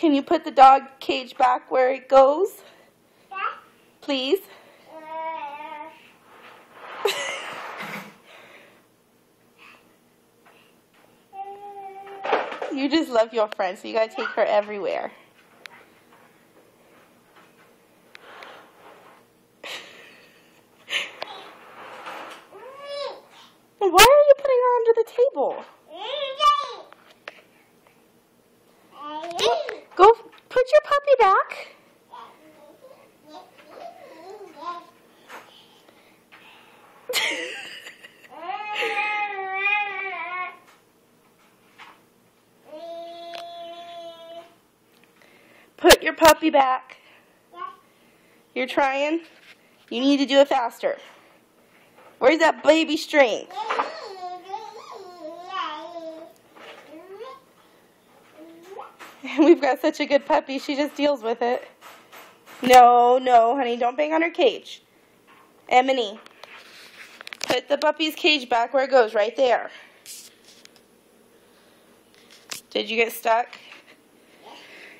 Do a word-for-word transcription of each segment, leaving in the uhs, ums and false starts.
Can you put the dog cage back where it goes? Please? You just love your friend, so you gotta take her everywhere. And why are you putting her under the table? Go put your puppy back. Put your puppy back. You're trying. You need to do it faster. Where's that baby strength? We've got such a good puppy, she just deals with it. No, no, honey, don't bang on her cage. Emini, put the puppy's cage back where it goes, right there. Did you get stuck?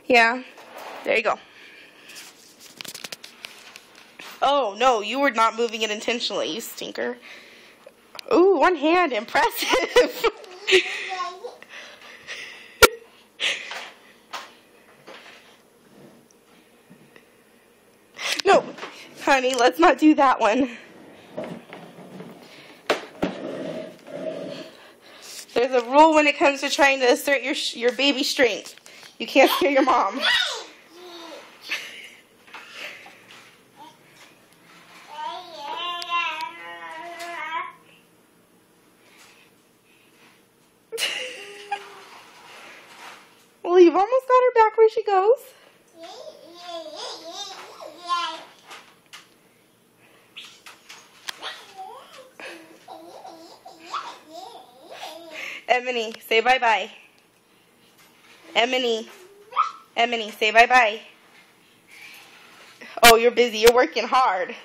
Yeah, there you go. Oh, no, you were not moving it intentionally, you stinker. Ooh, one hand, impressive. No, honey, let's not do that one. There's a rule when it comes to trying to assert your, your baby strength. You can't scare your mom. Well, you've almost got her back where she goes. Emini, say bye-bye. Emini, Emini, say bye-bye. Oh, you're busy. You're working hard.